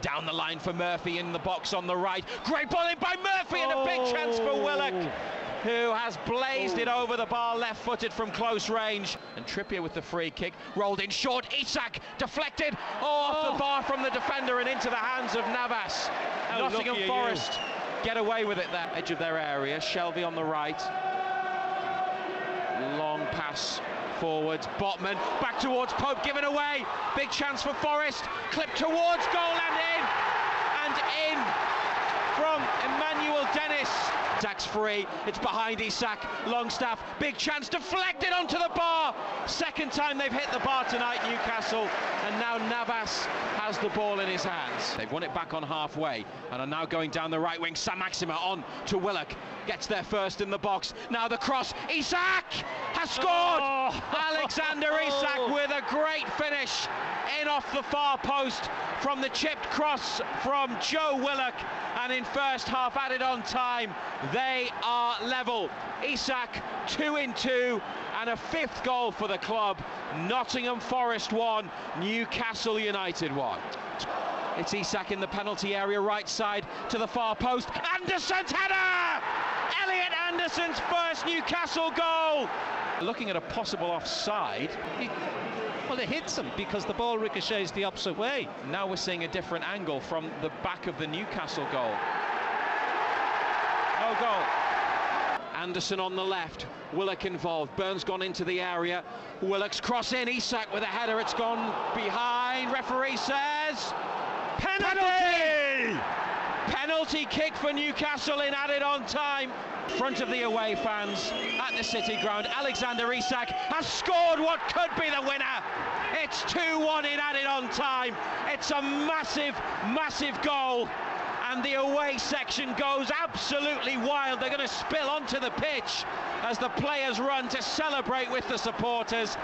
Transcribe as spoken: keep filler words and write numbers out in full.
Down the line for Murphy in the box on the right. Great ball in by Murphy and a big chance for Willock, who has blazed it over the bar left-footed from close range. And Trippier with the free kick, rolled in short. Isak deflected, oh, off the bar from the defender and into the hands of Navas. Nottingham Forest get away with it there. Edge of their area, Shelby on the right. Long pass forwards, Botman, back towards Pope, given away, big chance for Forest, clipped towards goal and in, and in from Emmanuel Dennis. Isak's free, it's behind Isak, Longstaff, big chance, deflected onto the bar, second time they've hit the bar tonight, Newcastle, and now Navas has the ball in his hands. They've won it back on halfway, and are now going down the right wing. Sam Maxima on to Willock, gets there first in the box, now the cross, Isak has scored! Oh. Alexander Isak with a great finish, in off the far post, from the chipped cross from Joe Willock, and in first half added on time, they are level. Isak two in two and a fifth goal for the club. Nottingham Forest one, Newcastle United one. It's Isak in the penalty area, right side to the far post. Anderson's header! Elliot Anderson's first Newcastle goal. Looking at a possible offside. He, well, it hits him because the ball ricochets the opposite way. Now we're seeing a different angle from the back of the Newcastle goal. No goal. Anderson on the left, Willock involved, Burns gone into the area, Willock's cross in, Isak with a header, it's gone behind, referee says... Penalty! Penalty, penalty kick for Newcastle in added on time. In front of the away fans at the City Ground, Alexander Isak has scored what could be the winner. It's two one in added on time. It's a massive, massive goal. And the away section goes absolutely wild. They're going to spill onto the pitch as the players run to celebrate with the supporters.